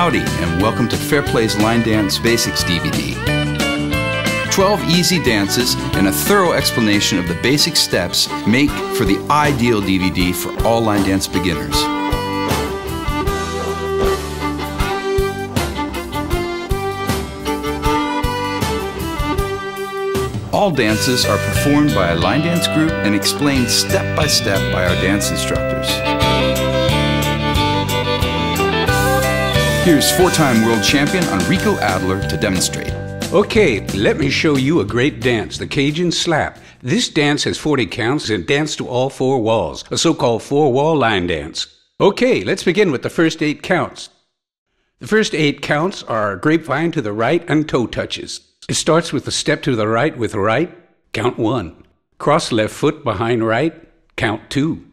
Howdy, and welcome to Fairplay's Line Dance Basics DVD. 12 easy dances and a thorough explanation of the basic steps make for the ideal DVD for all line dance beginners. All dances are performed by a line dance group and explained step by step by our dance instructors. Here's four-time world champion Enrico Adler to demonstrate. Okay, let me show you a great dance, the Cajun Slap. This dance has 40 counts and dance to all four walls, a so-called four-wall line dance. Okay, let's begin with the first 8 counts. The first 8 counts are grapevine to the right and toe touches. It starts with a step to the right with right, count 1. Cross left foot behind right, count 2.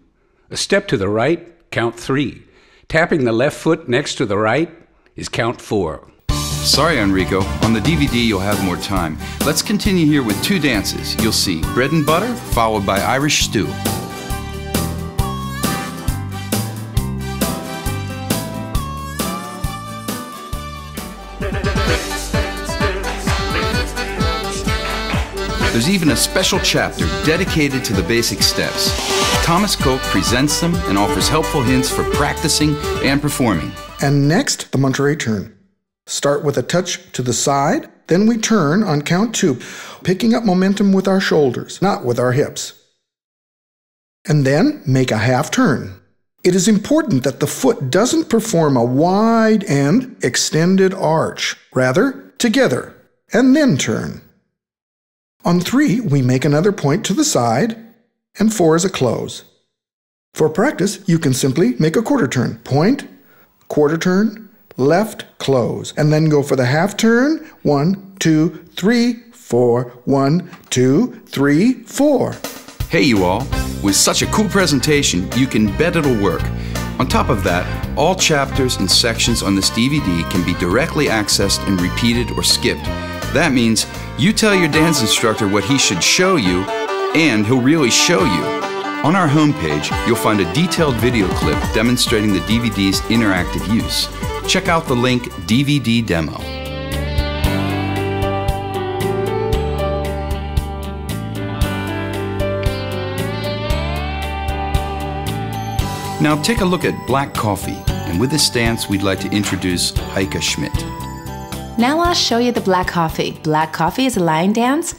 A step to the right, count 3. Tapping the left foot next to the right is count 4. Sorry, Enrico. On the DVD, you'll have more time. Let's continue here with 2 dances. You'll see Bread and Butter, followed by Irish Stew. There's even a special chapter dedicated to the basic steps. Thomas Cope presents them and offers helpful hints for practicing and performing. And next, the Monterey turn. Start with a touch to the side, then we turn on count 2, picking up momentum with our shoulders, not with our hips. And then make a half turn. It is important that the foot doesn't perform a wide and extended arch, rather together, and then turn. On 3, we make another point to the side, and 4 is a close. For practice, you can simply make a quarter turn. Point, quarter turn, left, close, and then go for the half turn. 1, 2, 3, 4. 1, 2, 3, 4. Hey, you all. With such a cool presentation, you can bet it'll work. On top of that, all chapters and sections on this DVD can be directly accessed and repeated or skipped. That means you tell your dance instructor what he should show you, and he'll really show you. On our homepage, you'll find a detailed video clip demonstrating the DVD's interactive use. Check out the link DVD Demo. Now take a look at Black Coffee, and with this dance, we'd like to introduce Heike Schmidt. Now I'll show you the Black Coffee. Black Coffee is a line dance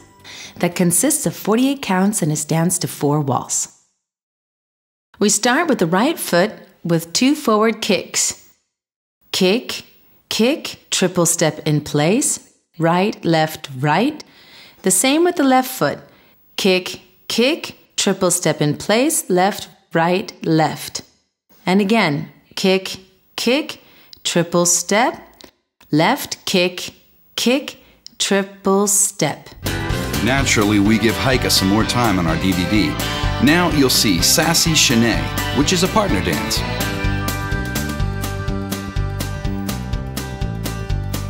that consists of 48 counts and is danced to 4 walls. We start with the right foot with 2 forward kicks. Kick, kick, triple step in place, right, left, right. The same with the left foot. Kick, kick, triple step in place, left, right, left. And again, kick, kick, triple step. Left, kick, kick, triple step. Naturally, we give Heike some more time on our DVD. Now you'll see Sassy Shanay, which is a partner dance.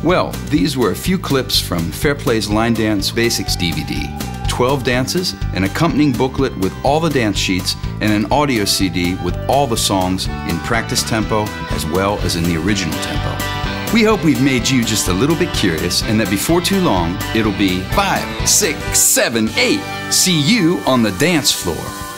Well, these were a few clips from Fairplay's Line Dance Basics DVD. 12 dances, an accompanying booklet with all the dance sheets, and an audio CD with all the songs in practice tempo as well as in the original tempo. We hope we've made you just a little bit curious and that before too long, it'll be 5, 6, 7, 8. See you on the dance floor.